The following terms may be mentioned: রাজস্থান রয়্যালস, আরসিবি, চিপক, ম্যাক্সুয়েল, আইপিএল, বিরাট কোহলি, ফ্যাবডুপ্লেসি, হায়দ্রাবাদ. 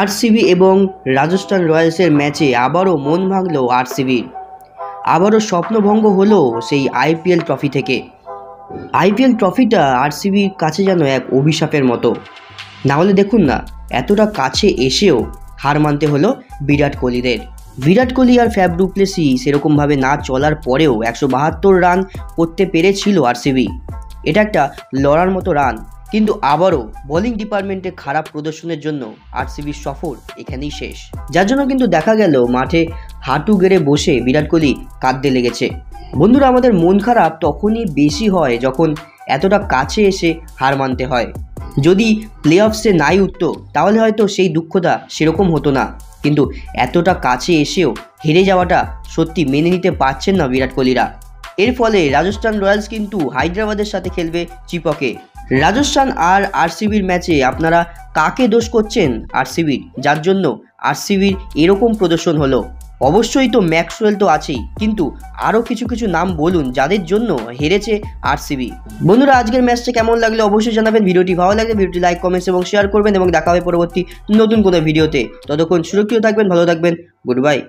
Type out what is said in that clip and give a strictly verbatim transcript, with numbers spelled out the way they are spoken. আরসিবি এবং রাজস্থান রয়্যালসের ম্যাচে আবারও মন ভাঙল আরসিবির, আবারও স্বপ্নভঙ্গ হলো সেই আইপিএল ট্রফি থেকে। আইপিএল ট্রফিটা আরসিবির কাছে যেন এক অভিশাপের মতো। নাহলে দেখুন না, এতটা কাছে এসেও হার মানতে হলো বিরাট কোহলিদের। বিরাট কোহলি আর ফ্যাবডুপ্লেসি সেরকমভাবে না চলার পরেও একশো বাহাত্তর রান করতে পেরেছিল আরসিবি। এটা একটা লড়ার মতো রান, কিন্তু আবারও বোলিং ডিপার্টমেন্টে খারাপ প্রদর্শনের জন্য আরসিবির সফর এখানেই শেষ, যার জন্য কিন্তু দেখা গেল মাঠে হাঁটু গেড়ে বসে বিরাট কোহলি কাঁদতে লেগেছে। বন্ধুরা, আমাদের মন খারাপ তখনই বেশি হয় যখন এতটা কাছে এসে হার মানতে হয়। যদি প্লে অফসে নাই উঠতো তাহলে হয়তো সেই দুঃখটা সেরকম হতো না, কিন্তু এতটা কাছে এসেও হেরে যাওয়াটা সত্যি মেনে নিতে পারছেন না বিরাট কোহলিরা। এর ফলে রাজস্থান রয়্যালস কিন্তু হায়দ্রাবাদের সাথে খেলবে চিপকে। রাজস্থান আর আরসিবির ম্যাচে আপনারা কাকে দোষ করছেন আরসিবির, যার জন্য আরসিবির এরকম প্রদর্শন হলো? অবশ্যই তো ম্যাক্সুয়েল তো আছেই, কিন্তু আরও কিছু কিছু নাম বলুন যাদের জন্য হেরেছে আরসিবি। বন্ধুরা, আজকের ম্যাচটা কেমন লাগলো অবশ্যই জানাবেন। ভিডিওটি ভালো লাগলে ভিডিওটি লাইক, কমেন্টস এবং শেয়ার করবেন এবং দেখা হবে পরবর্তী নতুন কোনো ভিডিওতে। ততক্ষণ সুরক্ষিত থাকবেন, ভালো থাকবেন, গুড বাই।